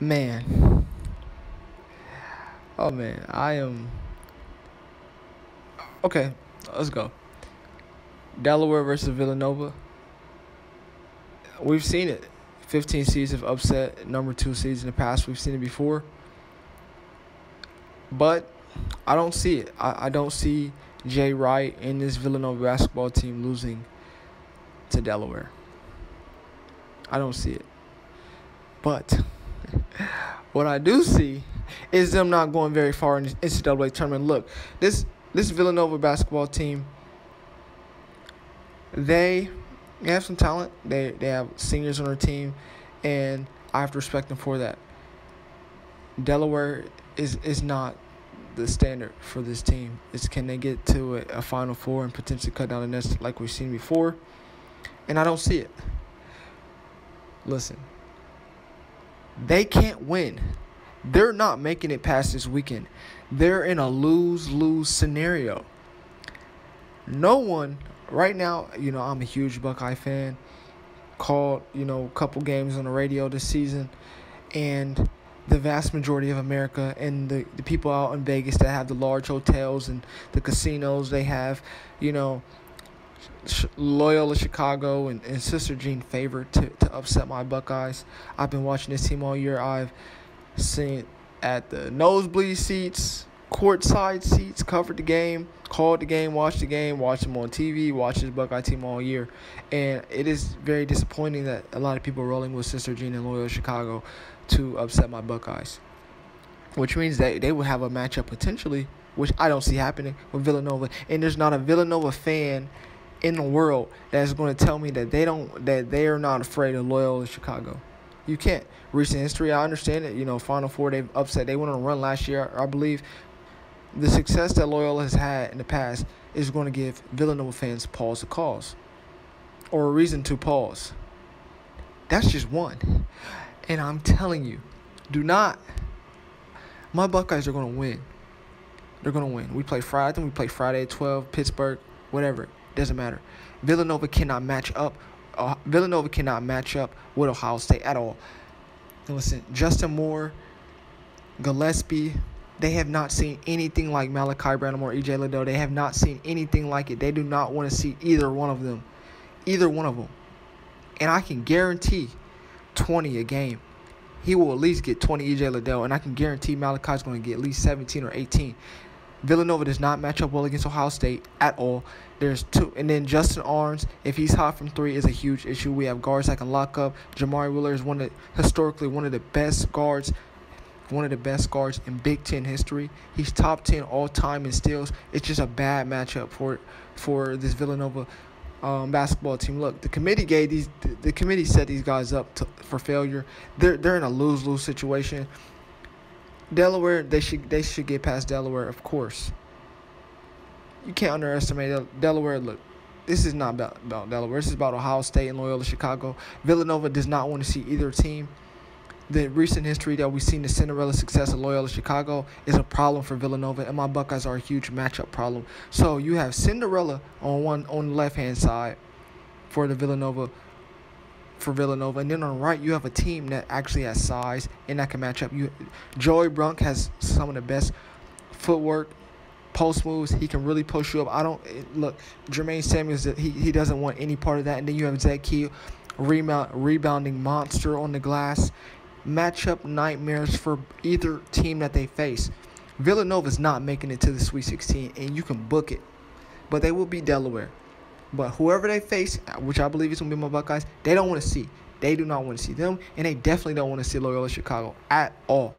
Man. Oh, man. I am. Okay. Let's go. Delaware versus Villanova. We've seen it. 15 seasons of upset, number 2 seeds in the past. We've seen it before. But I don't see it. I don't see Jay Wright and this Villanova basketball team losing to Delaware. I don't see it. But what I do see is them not going very far in the NCAA tournament. Look, this Villanova basketball team, they have some talent. They have seniors on their team, and I have to respect them for that. Delaware is not the standard for this team. It's can they get to a Final Four and potentially cut down the nest like we've seen before? And I don't see it. Listen, they can't win. They're not making it past this weekend. They're in a lose-lose scenario. No one right now, you know, I'm a huge Buckeye fan. Called, you know, a couple games on the radio this season. And the vast majority of America and the people out in Vegas that have the large hotels and the casinos, they have, you know, Loyola Chicago and Sister Jean favored to upset my Buckeyes. I've been watching this team all year. I've seen at the nosebleed seats, courtside seats, covered the game, called the game, watched them on TV, watched this Buckeye team all year. And it is very disappointing that a lot of people are rolling with Sister Jean and Loyola Chicago to upset my Buckeyes, which means that they will have a matchup potentially, which I don't see happening, with Villanova. And there's not a Villanova fan in the world that's going to tell me that they are not afraid of Loyola Chicago. You can't. Recent history, I understand it. You know, Final Four, they've upset. They went on a run last year, I believe. The success that Loyola has had in the past is going to give Villanova fans pause to cause, or a reason to pause. That's just one. And I'm telling you, do not. My Buckeyes are going to win. They're going to win. We play Friday. I think we play Friday at 12, Pittsburgh, whatever. Doesn't matter. Villanova cannot match up. Villanova cannot match up with Ohio State at all. And listen, Justin Moore, Gillespie, they have not seen anything like Malachi Branham or EJ Liddell. They have not seen anything like it. They do not want to see either one of them. Either one of them. And I can guarantee 20 a game. He will at least get 20, EJ Liddell. And I can guarantee Malachi's going to get at least 17 or 18. Villanova does not match up well against Ohio State at all. There's two. And then Justin Arns, if he's hot from three, is a huge issue. We have guards that can lock up. Jamari Wheeler is historically one of the best guards in Big Ten history. He's top 10 all time in steals. It's just a bad matchup for this Villanova basketball team. Look, the committee set these guys up for failure. They're in a lose-lose situation. Delaware, they should get past Delaware, of course. You can't underestimate Delaware. Look, this is not about Delaware. This is about Ohio State and Loyola Chicago. Villanova does not want to see either team. The recent history that we've seen, the Cinderella success of Loyola Chicago, is a problem for Villanova, and my Buckeyes are a huge matchup problem. So you have Cinderella on the left-hand side for Villanova. And then on the right, you have a team that actually has size and that can match up. Joey Brunk has some of the best footwork, post moves. He can really push you up. Look, Jermaine Samuels, he doesn't want any part of that. And then you have Zeki, rebounding monster on the glass. Matchup nightmares for either team that they face. Villanova's not making it to the Sweet 16, and you can book it. But they will beat Delaware. But whoever they face, which I believe is going to be my Buckeyes, they don't want to see. They do not want to see them, and they definitely don't want to see Loyola Chicago at all.